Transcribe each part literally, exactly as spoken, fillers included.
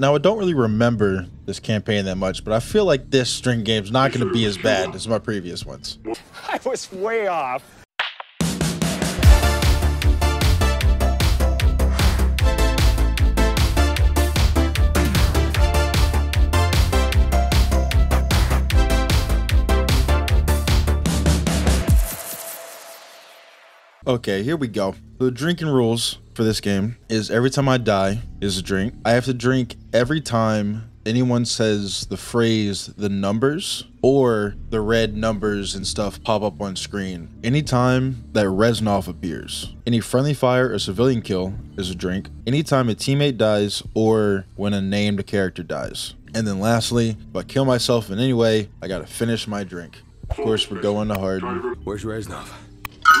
Now, I don't really remember this campaign that much, but I feel like this string game's not going to be as bad as my previous ones. I was way off. Okay, here we go. The drinking rules for this game is every time I die is a drink. I have to drink every time anyone says the phrase, the numbers, or the red numbers and stuff pop up on screen. Anytime that Reznov appears. Any friendly fire or civilian kill is a drink. Anytime a teammate dies or when a named character dies. And then lastly, if I kill myself in any way, I gotta finish my drink. Of course, we're going to hard. Where's Reznov?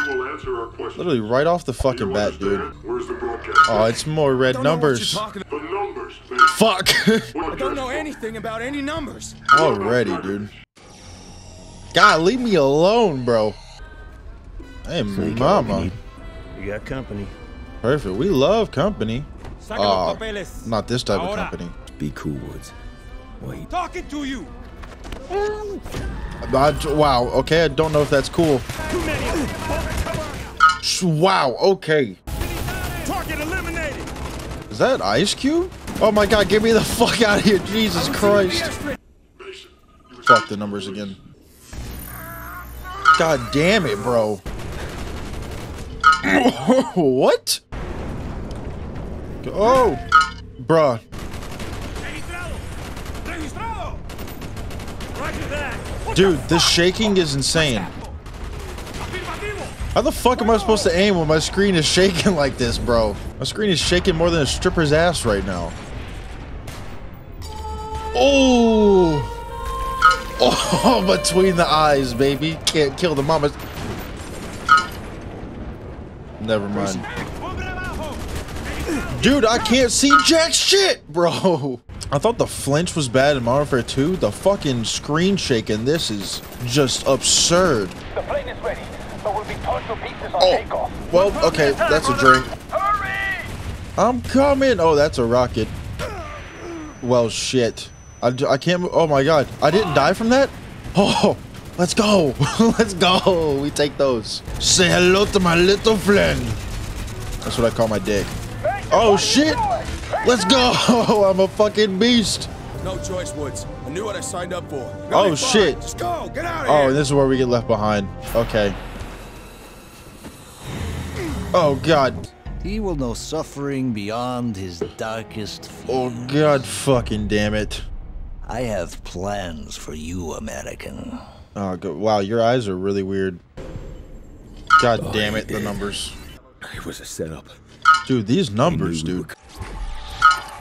Will answer our question. Literally right off the fucking bat, dude. Where's the broadcast? Oh, it's more red numbers. The numbers. Fuck. I don't know anything about any numbers. Already, dude. God, leave me alone, bro. Hey, so mama. You got company. Perfect. We love company. Oh, not this type of company. Be cool, Woods. Wait. Talking to you. I, wow. Okay, I don't know if that's cool. Too many. Wow, okay. Target eliminated. Is that Ice Cube? Oh my god, get me the fuck out of here. Jesus Christ. Fuck the numbers again. God damn it, bro. What? Oh, bruh. Dude, this shaking is insane. How the fuck am I supposed to aim when my screen is shaking like this, bro? My screen is shaking more than a stripper's ass right now. Oh! Oh, between the eyes, baby. Can't kill the mamas. Never mind. Dude, I can't see jack shit, bro! I thought the flinch was bad in Modern Warfare two. The fucking screen shaking, this is just absurd. The plane is ready. Will be torn to pieces on takeoff. Oh, well, okay, that's a drink. Hurry! I'm coming. Oh, that's a rocket. Well, shit. I, I can't. Oh my god, I didn't die from that. Oh, let's go. Let's go. We take those. Say hello to my little friend. That's what I call my dick. Oh shit. Let's go. I'm a fucking beast. No choice, Woods. I knew what I signed up for. Oh shit. Just go. Get out of here. Oh, this is where we get left behind. Okay. Oh god. He will know suffering beyond his darkest fears. Oh god fucking damn it. I have plans for you, American. Oh god. Wow, your eyes are really weird. God oh, damn it, the did. numbers. It was a setup. Dude, these numbers, dude.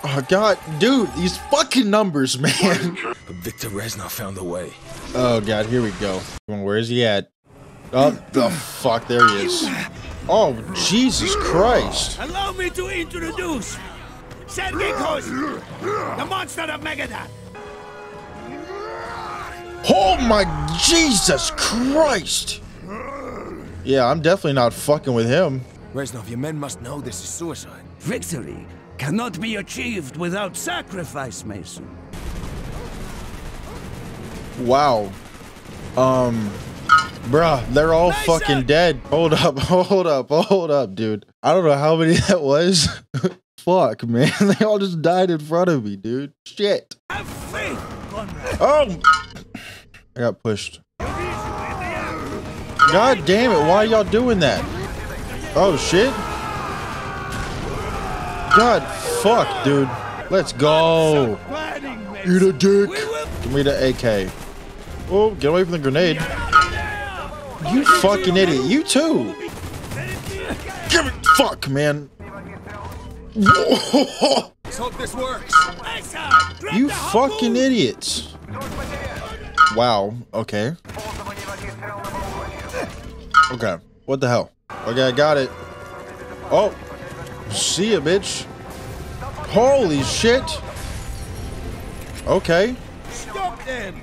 Oh god, dude, these fucking numbers, man. Victor Reznov found the way. Oh god, here we go. Where is he at? Oh the fuck, there he is. Oh, Jesus Christ. Allow me to introduce Sergei Kozni, the monster of Megadon. Oh my Jesus Christ. Yeah, I'm definitely not fucking with him. Reznov, your men must know this is suicide. Victory cannot be achieved without sacrifice, Mason. Wow. Um... Bruh, they're all Mason! Fucking dead. Hold up, hold up, hold up, dude. I don't know how many that was. Fuck, man. They all just died in front of me, dude. Shit. Have faith, Conrad. Oh! I got pushed. God damn it, why are y'all doing that? Oh, shit. God, fuck, dude. Let's go. Eat a dick. Give me the A K. Oh, get away from the grenade. You fucking idiot. You too. Give it. Fuck, man. Let's hope this works. You fucking idiots. Wow. Okay. Okay. What the hell? Okay, I got it. Oh. See ya, bitch. Holy shit. Okay. Stop them.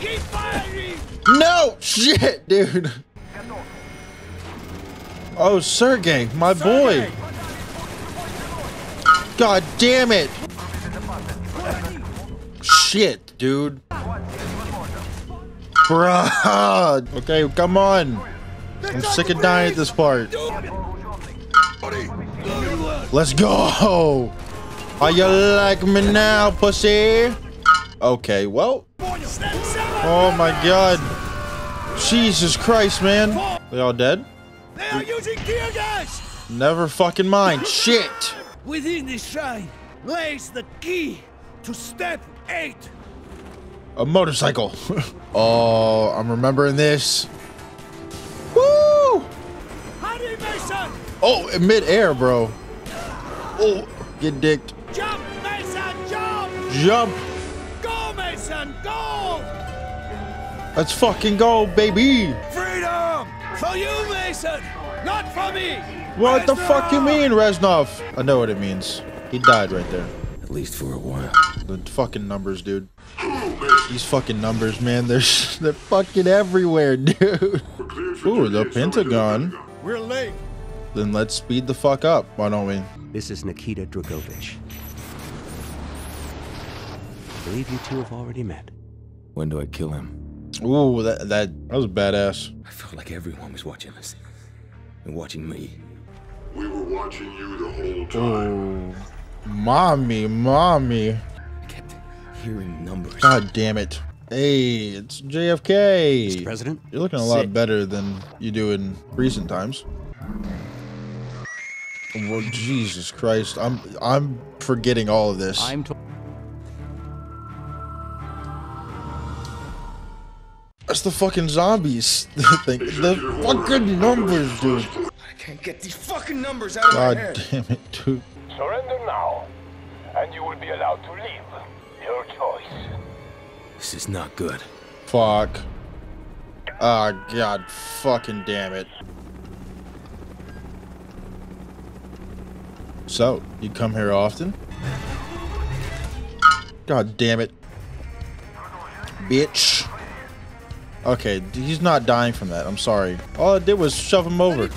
Keep firing. No! Shit, dude! Oh, Sergei, my boy! God damn it! Shit, dude. Bruh. Okay, come on. I'm sick of dying at this part. Let's go. Are you like me now, pussy? Okay, well. Oh my god. Jesus Christ, man. They all dead? They are using tear gas! Never fucking mind. Shit! Within this shrine lays the key to step eight. A motorcycle. Oh, I'm remembering this. Woo! Hurry, Mason! Oh, mid-air, bro. Oh, get dicked. Jump, Mason, jump! Jump! Go, Mason, go! Let's fucking go, baby! Freedom! For you, Mason! Not for me! What Reznov! The fuck you mean, Reznov? I know what it means. He died right there. At least for a while. The fucking numbers, dude. These fucking numbers, man. They're, they're fucking everywhere, dude. Ooh, the Pentagon. We're late. Then let's speed the fuck up, why don't we? This is Nikita Dragovich. I believe you two have already met. When do I kill him? Ooh, that, that that was badass. I felt like everyone was watching us. And watching me. We were watching you the whole time. Ooh. Mommy, mommy. I kept hearing numbers. God damn it. Hey, it's J F K. Mister President? You're looking a lot sit. Better than you do in recent times. Well, Jesus Christ. I'm I'm forgetting all of this. I'm That's the fucking zombies thing. The fucking numbers, dude. I can't get these fucking numbers out of my head. God damn it, dude. Surrender now, and you will be allowed to leave. Your choice. This is not good. Fuck. Ah, oh, God fucking damn it. So, you come here often? God damn it. Bitch. Okay, he's not dying from that. I'm sorry. All I did was shove him over.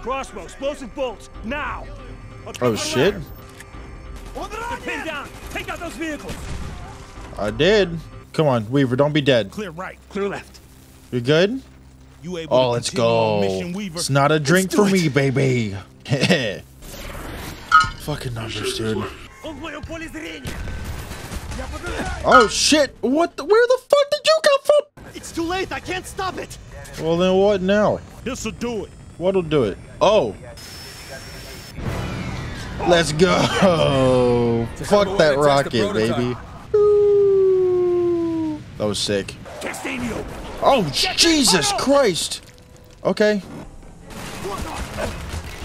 Crossbow, explosive bolts, now! Oh shit! Pin down. Take out those vehicles. I did. Come on, Weaver, don't be dead. Clear right, clear left. You're good. You able? Oh, let's go. Mission, Weaver. It's not a drink for it. Me, baby. Fucking numbers, dude. Oh shit! What? The, where the fuck did you come from? It's too late, I can't stop it! Well then what now? This'll do it. What'll do it? Oh! Let's go! Fuck that rocket, baby. Ooh. That was sick. Oh, Jesus Christ! Okay.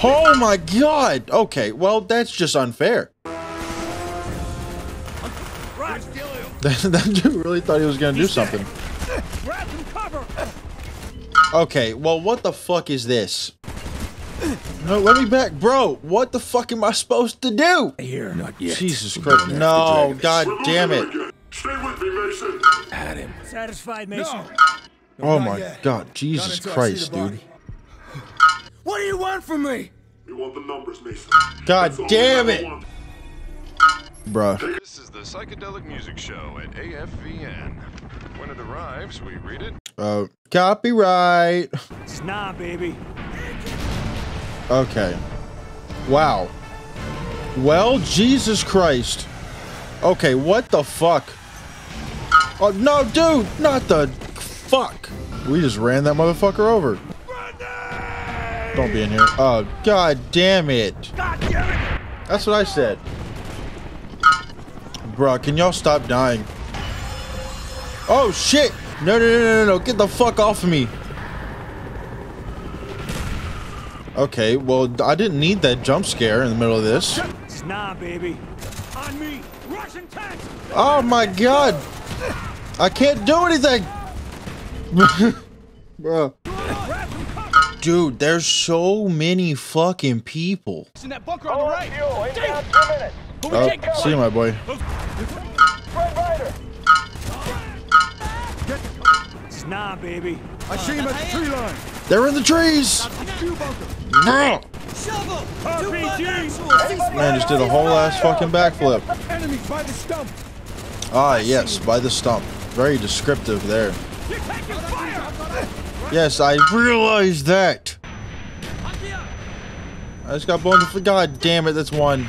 Oh my god! Okay, well that's just unfair. That dude really thought he was gonna do something. Okay, well, what the fuck is this? No, let me back, bro. What the fuck am I supposed to do? Here, not yet. Jesus Christ! No, god damn it! Stay with me, Mason. Had him. Satisfied, Mason. No. Oh my yet. God, Jesus Christ, dude! What do you want from me? You want the numbers, Mason. God That's damn it, bruh. This is the psychedelic music show at A F V N. When it arrives, we read it. Uh, copyright. It's not, baby. Okay. Wow. Well, Jesus Christ. Okay, what the fuck? Oh, no, dude, not the fuck. We just ran that motherfucker over. Brandy! Don't be in here. Oh, god damn it. God damn it. That's what I said. Bruh, can y'all stop dying? Oh shit! No, no, no, no, no, get the fuck off of me. Okay, well, I didn't need that jump scare in the middle of this. Nah, baby. On me, Russian tanks. Oh my god! I can't do anything! Bro. Dude, there's so many fucking people. It's in that bunker on the right. Oh, see you, my boy. Nah, baby. I see him at the tree line. They're in the trees. No. Shovel! R P G! Man just did a whole ass fucking backflip. Enemies by the stump! Ah, yes, by the stump. Very descriptive there. You're taking fire! Yes, I realized that! I just got blown to f- God damn it, that's one.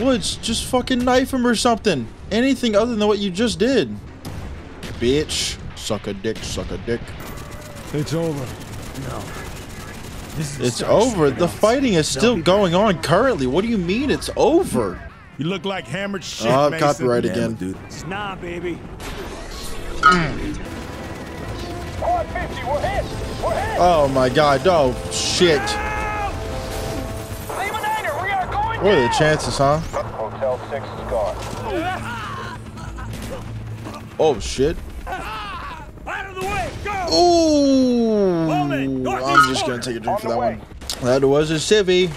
Woods, just fucking knife him or something. Anything other than what you just did. Bitch. Suck a dick, suck a dick. It's over. No. This is it's over. The fighting is still going on currently. What do you mean it's over? You look like hammered shit, uh, Mason. Copyright again, dude. It's nah, baby. four fifty, we're hit. We're hit. Oh my God. Oh shit. What are the chances, huh? Hotel six is gone. Oh shit. Out of the way, go! Ooh! I'm just gonna take a drink for that one. That was a civvy.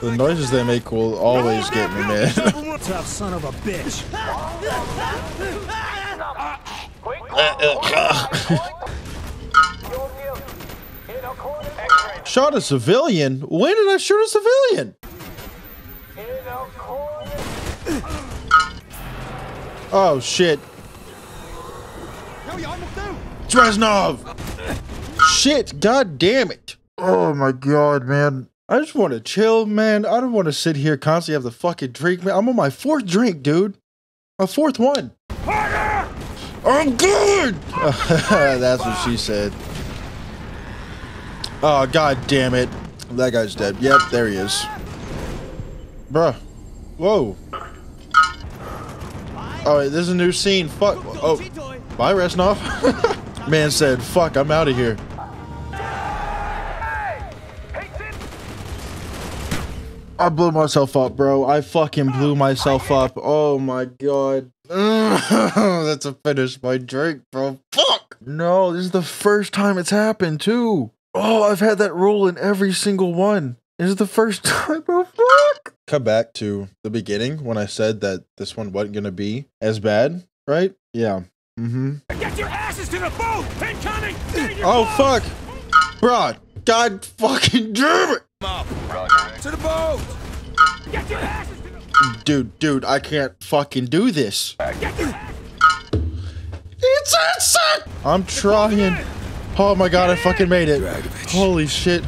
The noises they make will always get me, man. Tough son of a bitch. Shot a civilian? When did I shoot a civilian? Oh shit. Reznov! Shit, god damn it. Oh my God, man. I just want to chill, man. I don't want to sit here constantly have the fucking drink, man. I'm on my fourth drink, dude. My fourth one. Harder! I'm good! That's what she said. Oh, god damn it. That guy's dead. Yep, there he is. Bruh. Whoa. All right, there's a new scene. Fuck. Oh, bye, Reznov. Man said, fuck, I'm out of here. I blew myself up, bro. I fucking blew myself up. Oh my God. That's a finish my drink, bro. Fuck. No, this is the first time it's happened, too. Oh, I've had that rule in every single one. This is the first time, bro. Fuck. Come back to the beginning when I said that this one wasn't gonna be as bad, right? Yeah. Mm-hmm. Get your asses to the boat! Incoming! Oh fuck! Bro, god fucking damn it! To the boat! Get your asses to the boat! Dude, dude, I can't fucking do this. Get your it's insane! I'm trying. Oh my God, I fucking made it. Holy shit.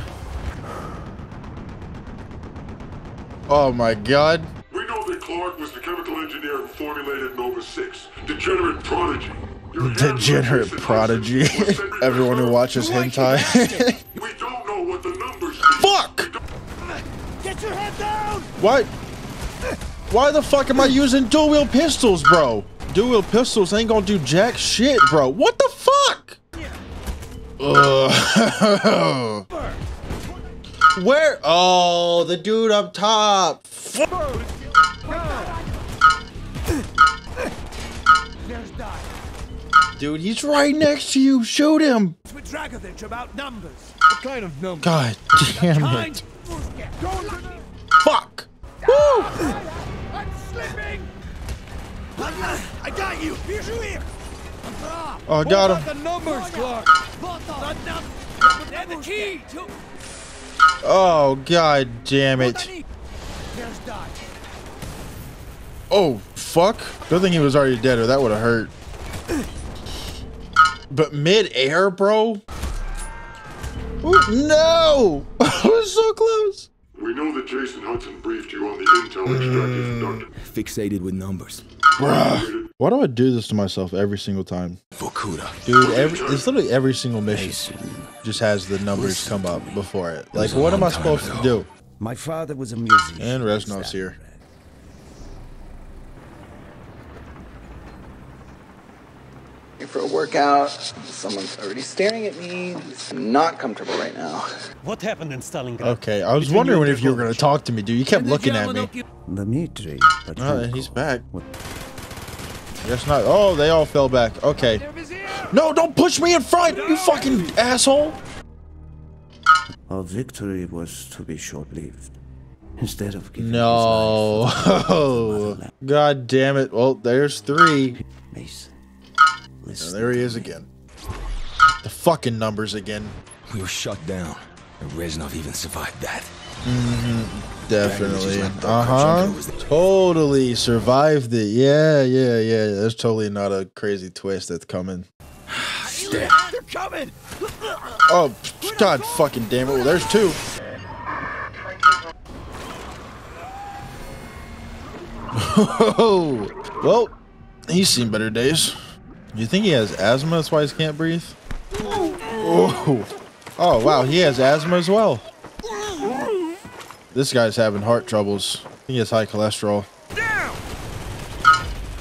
Oh my God. We know that Clark was the chemical engineer who formulated Nova six. Degenerate prodigy. Your Degenerate prodigy. Everyone who watches you hentai. Like we don't know what the numbers mean. Fuck! Get your head down! What? Why the fuck am I using dual wheel pistols, bro? Dual wheel pistols ain't gonna do jack shit, bro. What the fuck? Ugh. Where? Oh, the dude up top. Fuck. Dude, he's right next to you. Shoot him. With Dragovich about numbers. What kind of numbers? God damn it. Fuck. Woo. I'm slipping. I got you. Here's you here. Oh, I got him. The numbers, Clark. And the key to... Oh, god damn it. Oh, fuck. Good thing he was already dead or that would have hurt. But mid-air, bro? Ooh, no! I was so close. We know that Jason Hudson briefed you on the intel extracted from Doctor Fixated with numbers. Bruh. Why do I do this to myself every single time? Vorkuta. Dude, every, it's literally every single mission. Just has the numbers come up before it. Like, what am I supposed to do? My father was a musician. And Reznov's here. Here for a workout. Someone's already staring at me. It's not comfortable right now. What happened in Stalingrad? Okay, I was wondering if you were gonna talk to me, dude. You kept looking at me. Dimitri. Oh, he's back. Guess not. Oh, they all fell back. Okay. No, don't push me in front, you fucking asshole! Our victory was to be short-lived. Instead of giving no. His life, god damn it. Well, there's three. Mason. Now, there he is again. The fucking numbers again. We were shut down, and Reznov even survived that. Mm-hmm. Definitely. Uh-huh. Totally survived it. Yeah, yeah, yeah. That's totally not a crazy twist that's coming. They're coming! Oh, God fucking damn it. Well, there's two. Well, he's seen better days. You think he has asthma? That's why he can't breathe? Oh, oh wow, he has asthma as well. This guy's having heart troubles. He has high cholesterol.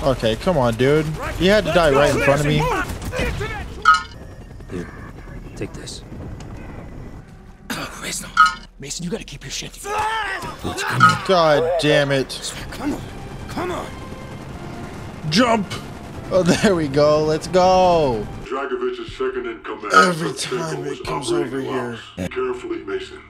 Okay, come on, dude. He had to die right in front of me. Here, take this. Mason, Mason, you gotta keep your shit together. God damn it. Come on, come on. Jump! Oh, there we go. Let's go. Dragovich's second in command. Every time it comes over here. Carefully, Mason.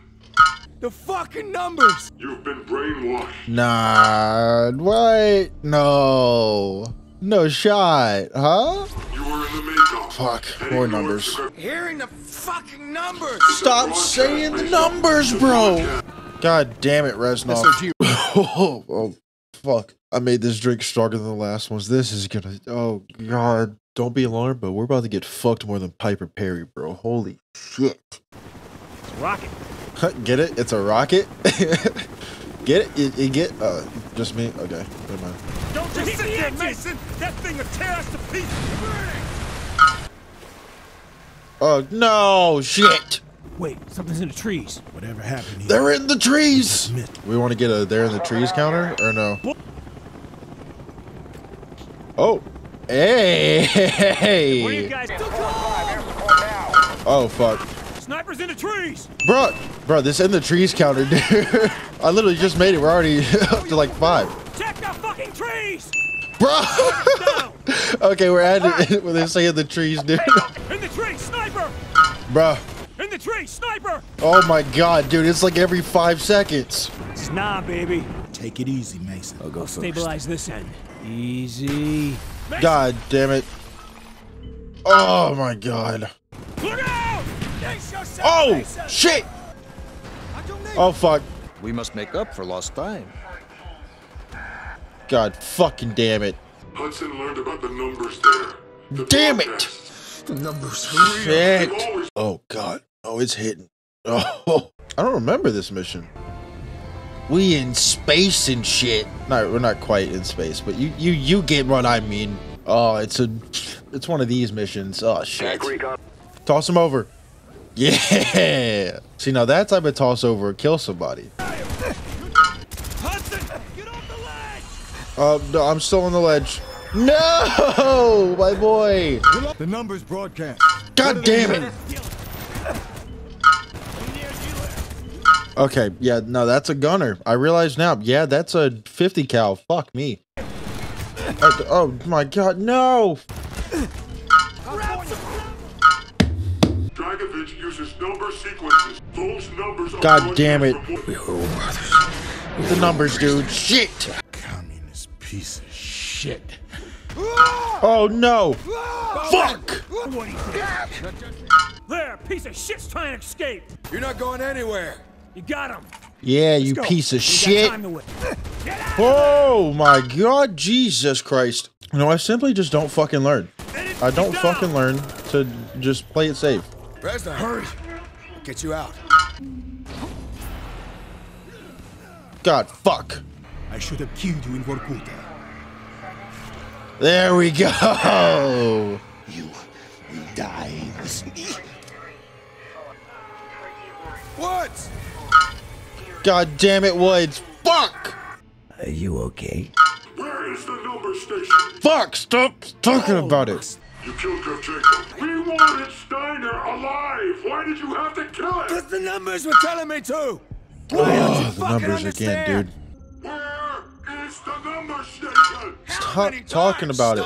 The fucking numbers! You've been brainwashed. Nah, what? No. No shot, huh? You were in the makeup. Fuck, more numbers. Hearing the fucking numbers! Stop saying the numbers, bro! God damn it, Reznov. Oh, oh, fuck. I made this drink stronger than the last ones. This is gonna... Oh, God. Don't be alarmed, but we're about to get fucked more than Piper Perry, bro. Holy shit. It's a rocket. Get it? It's a rocket? Get it? You, you get... Uh, just me? Okay. Never mind. Don't just sit there, Mason! That thing will tear us to pieces! Oh, no! Shit! Wait, something's in the trees. Whatever happened here. They're in the trees! We want to get a they're in the trees counter? Or no? Oh! Hey! Hey. What are you guys doing? Oh, fuck. Sniper's in the trees! Bro, bro, this in the trees counter, dude. I literally just made it. We're already up to like five. Check the fucking trees! Bro! Okay, we're at it when they say in the trees, dude. In the trees, sniper! Bro. In the tree, sniper! Oh my God, dude, it's like every five seconds. It's nah, baby. Take it easy, Mason. I'll go first. Stabilize this end. Easy. Mason. God damn it. Oh my God. Look out! Yourself, oh, Mason. Shit! Oh fuck. We must make up for lost time. God fucking damn it. Hudson learned about the numbers there. The damn broadcast. It! The numbers. Shit. Oh God. Oh, it's hitting. Oh, I don't remember this mission. We in space and shit. No, we're not quite in space, but you, you, you get what I mean. Oh, it's a, it's one of these missions. Oh shit. Toss him over. Yeah. See, now that type of toss over kill somebody. Hudson, get off the ledge. Uh, no, I'm still on the ledge. No, my boy. The numbers broadcast. God damn it. Okay, yeah, no, that's a gunner. I realize now. Yeah, that's a fifty cal. Fuck me. Oh, oh my God, no. Dragovich uses number sequences. Those numbers. God damn it. The numbers, dude. Shit. Communist piece of shit. Oh no! Fuck! There, piece of shit's trying to escape. You're not going anywhere. You got him. Yeah, you piece of shit. Oh my God, Jesus Christ! No, I simply just don't fucking learn. I don't fucking learn to just play it safe. Reznov, hurry! Get you out. God, fuck! I should have killed you in Vorkuta. There we go. You will die with me. Woods! God damn it, Woods! Fuck! Are you okay? Where is the number station? Fuck! Stop talking oh. about it. You killed Kravchenko. We wanted Steiner alive. Why did you have to kill him? Because the numbers were telling me to. Why oh, don't you the numbers understand? Again, dude. Where? It's the number station. Stop talking about it.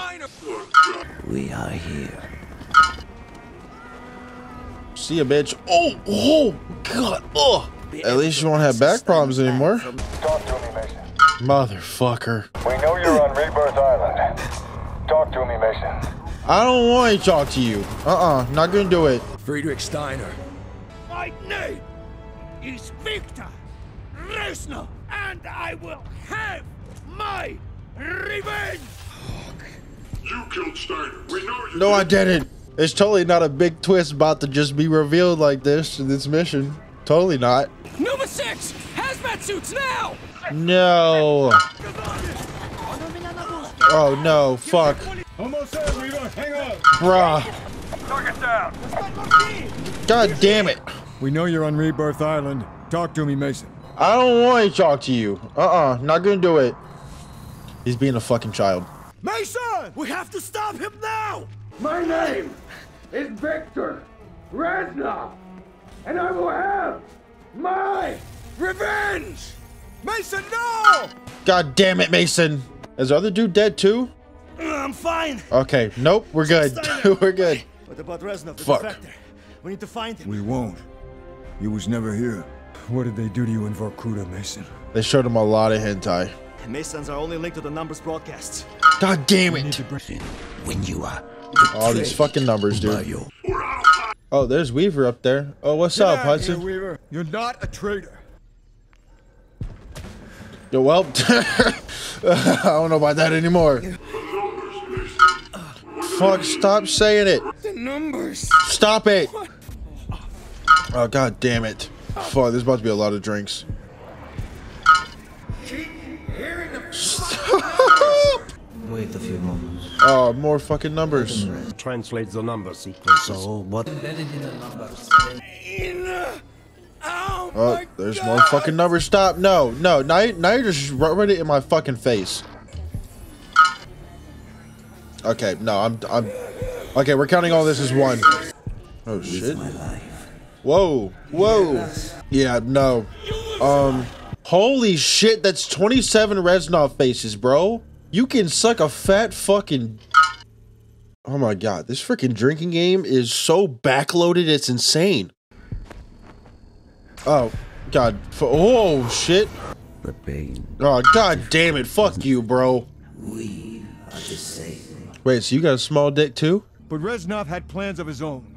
We are here. See ya, bitch. Oh, oh, God. Oh. At least you won't have back problems anymore. Talk to me, Mason. Motherfucker. We know you're on Rebirth Island. Talk to me, Mason. I don't want to talk to you. Uh-uh, not gonna do it. Friedrich Steiner. My name is Victor Reisner, and I will have my revenge. You killed Steiner. We know you. No, did. I didn't. It's totally not a big twist about to just be revealed like this in this mission. Totally not. Nova six! Hazmat suits now! No. Oh no, fuck. Almost there, Weaver. Hang on. Bruh. Target down. God damn it. We know you're on Rebirth Island. Talk to me, Mason. I don't want to talk to you. Uh-uh, not gonna do it. He's being a fucking child. Mason! We have to stop him now! My name is Victor Reznov, and I will have my revenge! Mason, no! God damn it, Mason. Is the other dude dead too? I'm fine. Okay, nope, we're good. We're good. What about Reznov, the defector? We need to find him. We won't. He was never here. What did they do to you in Vorkuta, Mason? They showed him a lot of hentai. Masons are only linked to the numbers broadcasts. God damn it! When you are all these fucking numbers, dude. Oh, there's Weaver up there. Oh, what's up, Hudson? Weaver, you're not a traitor. Yo, well, I don't know about that anymore. Fuck! Stop saying it. The numbers. Stop it. Oh god damn it! Fuck! There's about to be a lot of drinks. Wait a few moments. Oh, more fucking numbers. Translate the number sequence. So what? Oh, oh there's God. More fucking numbers. Stop! No, no. Now, now you're just right in my fucking face. Okay, no, I'm, I'm. Okay, we're counting all this as one. Oh shit! Whoa, whoa. Yeah, no. Um, holy shit! That's twenty-seven Reznov faces, bro. You can suck a fat fucking... Oh my god, this freaking drinking game is so backloaded, it's insane. Oh, god. Oh, shit. The pain. Oh, god damn it. Fuck you, bro. We are the same. Wait, so you got a small dick too? But Reznov had plans of his own.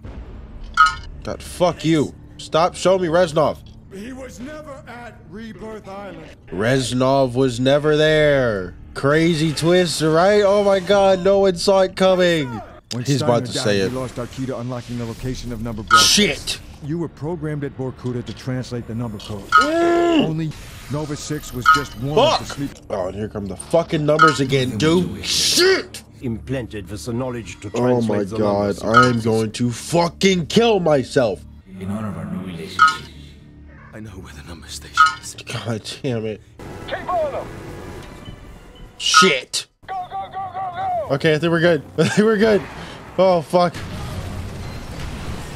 God, fuck you. Stop showing me Reznov. He was never at Rebirth Island. Reznov was never there. Crazy twist, right? Oh my god, no one saw it coming. When He's Steiner about to died, say it. We lost our key to unlocking the location of number broadcasts. Shit! You were programmed at Vorkuta to translate the number code. Mm. Only Nova six was just one Fuck. Of the sleep. Oh, and here come the fucking numbers again, dude. Shit! Implanted with the knowledge to translate the numbers. Oh my god, I am going to fucking kill myself. In honor of our new relationship, I know where the number station is. God damn it. Keep on them! Shit. Go, go, go, go, go. Okay, I think we're good. I think we're good. Oh, fuck.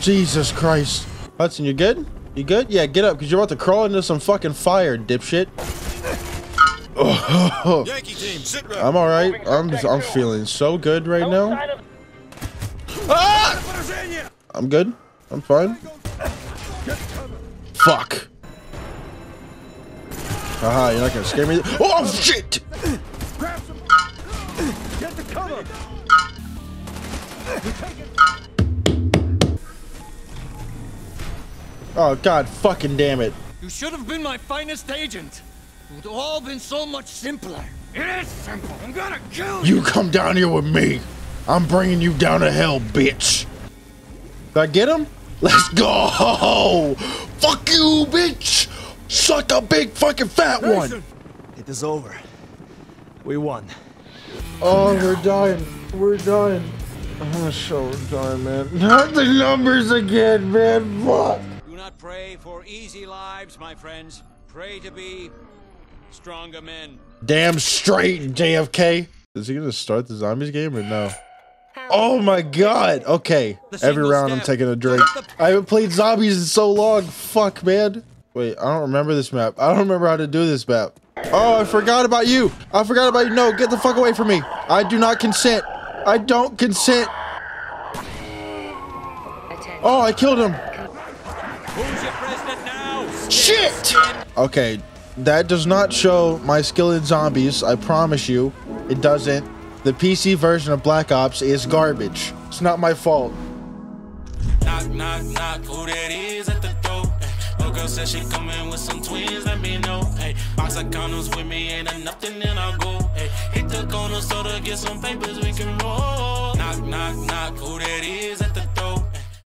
Jesus Christ. Hudson, you good? You good? Yeah, get up, because you're about to crawl into some fucking fire, dipshit. Oh. Yankee team, sit right. I'm all right. I'm, I'm feeling so good right now. Ah! I'm good. I'm fine. Fuck. Haha, you're not going to scare me. Oh, shit! Get the cover. Oh god fucking damn it. You should have been my finest agent. It would all been so much simpler. It is simple. I'm gonna kill you. You come down here with me. I'm bringing you down to hell, bitch. Did I get him? Let's go. Fuck you, bitch. Suck a big fucking fat one. It is over. We won. Oh, we're dying. We're dying. Oh, so dying, man. Not the numbers again, man. Fuck. Do not pray for easy lives, my friends. Pray to be stronger men. Damn straight, J F K. Is he gonna start the zombies game or no? Oh my god. Okay. Every round I'm taking a drink. I haven't played zombies in so long. Fuck, man. Wait, I don't remember this map. I don't remember how to do this map. Oh, I forgot about you. I forgot about you. No, get the fuck away from me. I do not consent. I don't consent. Oh, I killed him. Who's your president now? Shit! Okay, that does not show my skill in zombies. I promise you, it doesn't. The P C version of Black Ops is garbage. It's not my fault. Knock, knock, knock, who that is at the door? Little girl said she coming with some twins, let me know. Hey, box of condoms with me, ain't nothing, then I'll go. Hey, hit the corner, soda, get some papers, we can roll. Knock, knock, knock, who that is?